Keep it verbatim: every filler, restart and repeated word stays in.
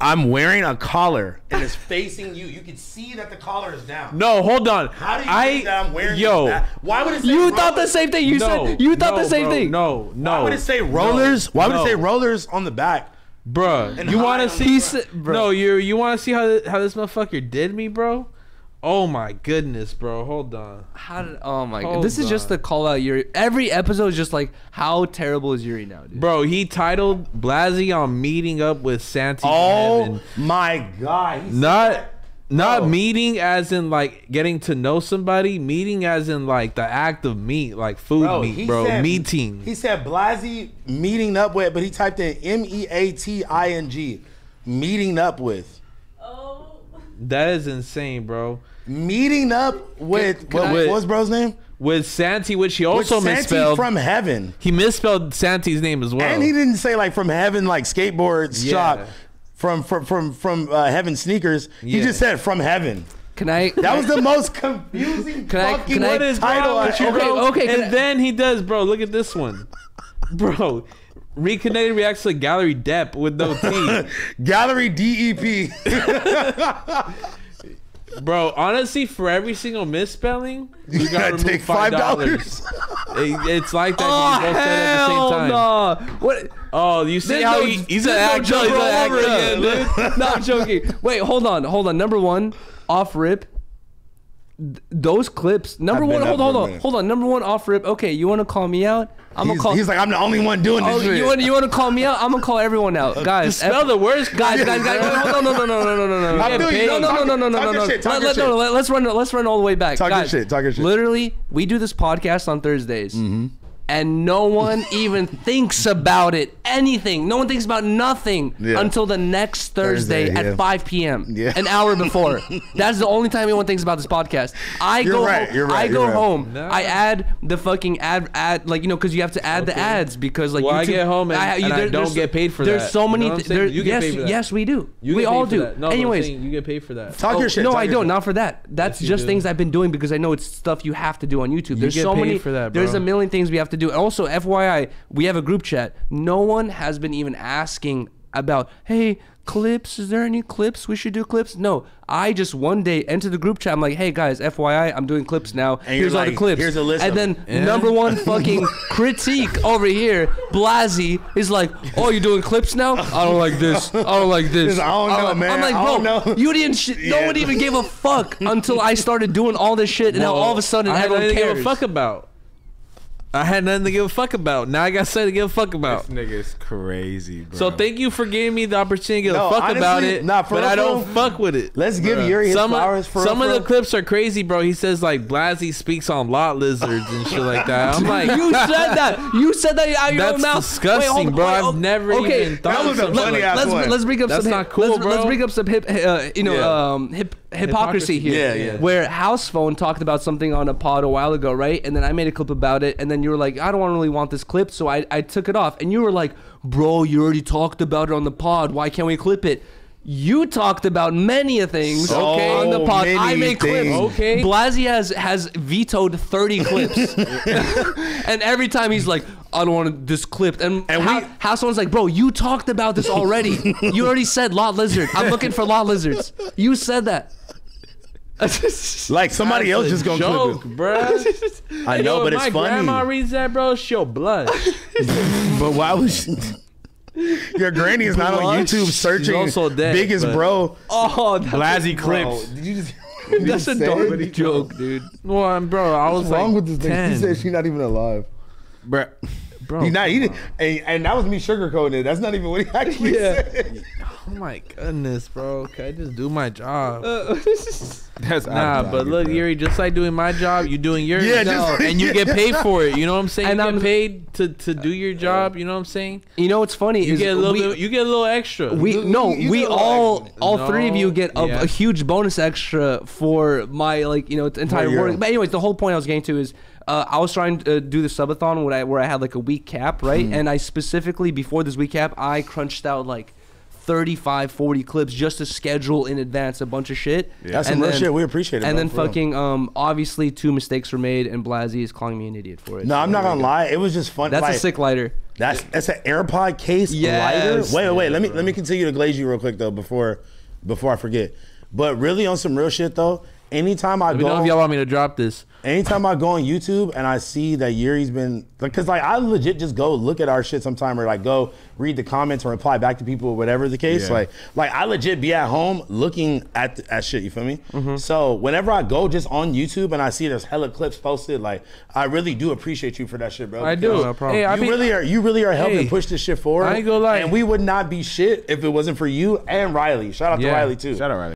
I'm wearing a collar and it's facing you. You can see that the collar is down. No, hold on. How do you I, think that I'm wearing yo, this? Why would it say You rollers? Thought the same thing. You no, said you thought no, the same bro, thing. No, no. Why would it say rollers? No, Why would no. it say rollers on the back? Bruh, you want to see bro. No, you you want to see how how this motherfucker did me, bro? Oh my goodness, bro. Hold on. How did oh my god. This is on. Just the call out Yuriy. Every episode is just like, how terrible is Yuriy now, dude? Bro, he titled Blazzy on meeting up with Santi. Oh Kevin. My god. He's not not meeting as in like getting to know somebody, meeting as in like the act of meat, like food bro, meat, bro. Said, meeting. He said Blazzy meeting up with, but he typed in M E A T I N G. Meeting up with. That is insane, bro. Meeting up with, can, can what was bro's name? With Santi, which he also with Santi misspelled. From heaven. He misspelled Santi's name as well. And he didn't say like from heaven, like skateboard yeah. shop, from from from, from uh, heaven sneakers. Yeah. He just said from heaven. Can I? That was the most confusing can fucking I, can what I, is title. I, okay, wrote. okay. And I, then he does, bro. Look at this one, bro. Reconnected reacts to Gallery Dep with no T. Gallery D E P. Bro, honestly, for every single misspelling, you gotta remove take five dollars. it, it's like that. Oh, you both said at the same time. No. What? Oh, you see how no, he, he's an actor no over again, dude. No, I'm joking. Wait, hold on, hold on. Number one, off rip. Those clips. Number one, hold on, hold on, hold on. Number one, off rip. Okay, you want to call me out? I'm he's, gonna call. He's like, I'm the only one doing this. Oh, shit. You want you want to call me out? I'm gonna call everyone out, guys. Spell the words, guys, guys, guys. No, no, no, no, no, no, no, no. No, no, no, no, no, no, no. Let no, let's run, let's run all the way back. Talk your shit, talk your shit. Literally, we do this podcast on Thursdays, mm-hmm. and no one even thinks about it. Anything. No one thinks about nothing yeah. until the next Thursday, Thursday at yeah. five P M Yeah. An hour before. That's the only time anyone thinks about this podcast. I you're go right, home. You're right, I go right. home. No. I add the fucking ad ad like you know because you have to add okay. the ads because like well, YouTube, I get home and I, you, and there, I don't get paid for there's that. There's so many. You know there, you get yes, paid for that. Yes, we do. You we all do. No, anyways, saying, you get paid for that. Talk oh, your shit. No, talk I don't. Shit. Not for that. That's yes, just things I've been doing because I know it's stuff you have to do on YouTube. There's so many. There's a million things we have to do. Also, F Y I, we have a group chat. No one has been even asking about, hey, clips, is there any clips? We should do clips. No, I just one day entered the group chat. I'm like, hey guys, F Y I, I'm doing clips now. And here's all like, the clips. Here's a list. And then yeah. number one fucking critique over here, Blazzy, is like, oh, you're doing clips now? I don't like this. I don't like this. I don't know, I'm, man. I'm like, bro, I don't know. you didn't. Sh yeah. No one even gave a fuck until I started doing all this shit, and well, now all of a sudden I everyone cares. Give a fuck about. I had nothing to give a fuck about. Now I got something to give a fuck about. This nigga is crazy, bro. So thank you for giving me the opportunity to give no, a fuck honestly, about it, nah, for but real, I don't real, fuck with it. Let's give Yuriy his some flowers for Some real, of the real. clips are crazy, bro. He says, like, Blazzy speaks on lot lizards and shit like that. I'm like, you said that. You said that out of your own mouth. That's disgusting, wait, bro. Wait, I've never okay. even thought of something like that. Let's, let's bring up that's some hip, cool, let's, let's bring up some hip, uh, you know, yeah. um, hip, hypocrisy, hypocrisy here. Yeah, yeah. Where House Phone talked about something on a pod a while ago, right? And then I made a clip about it, and then you were like, I don't really want this clip, so I, I took it off. And you were like, bro, you already talked about it on the pod. Why can't we clip it? You talked about many things so okay, on the pod. I make things. clips. Okay. Blazzy has, has vetoed thirty clips. And every time he's like, I don't want this clipped. And, and how, we, how someone's like, bro, you talked about this already. You already said lot lizard. I'm looking for lot lizards. You said that. Like somebody that's else just gonna joke, clip it. Bro. I know, yo, but it's funny. My grandma reads that, bro. She'll blush. But why would she? Your granny is blush? Not on YouTube searching also dead, biggest but... bro. Oh, Blazzy clips. Bro, did you just? Did that's you a dirty joke, dude. Well, I'm, bro, I was What's like wrong with this ten. Thing? She said she's not even alive, bro. Bro, he's not eating, and, and that was me sugarcoating it. That's not even what he actually yeah. said. Oh my goodness, bro. Can I just do my job? Uh, That's nah, job, but look, bro. Yuriy, just like doing my job, you're doing your yeah, job, just, and you yeah. get paid for it. You know what I'm saying? And you I'm, get paid to to do your job. You know what I'm saying? You know what's funny? You is get a little, we, bit, you get a little extra. We you, no, you we all extra. all no, three of you get a, yeah. a huge bonus extra for my like you know entire work. But anyways, the whole point I was getting to is. Uh, I was trying to uh, do the subathon where I, where I had like a week cap, right? Mm. And I specifically, before this week cap, I crunched out like thirty-five, forty clips just to schedule in advance a bunch of shit. Yeah. That's and some then, real shit. We appreciate it. And bro, then fucking, um, obviously two mistakes were made and Blazzy is calling me an idiot for it. No, so I'm not gonna lie. It was just fun. That's like, a sick lighter. That's that's an AirPod case yes. lighter. Wait, yeah, wait, let me bro. let me continue to glaze you real quick though before before I forget. But really on some real shit though, anytime I let go, me know if y'all want me to drop this. Anytime I go on YouTube and I see that Yuri's been, because like I legit just go look at our shit sometime or like go read the comments or reply back to people or whatever the case. Yeah. Like like I legit be at home looking at the, at shit. You feel me? Mm-hmm. So whenever I go just on YouTube and I see there's hella clips posted, like I really do appreciate you for that shit, bro. I do. No problem. Hey, I you mean, really are you really are helping hey, push this shit forward. I ain't gonna lie. And we would not be shit if it wasn't for you and Riley. Shout out yeah. to Riley too. Shout out Riley.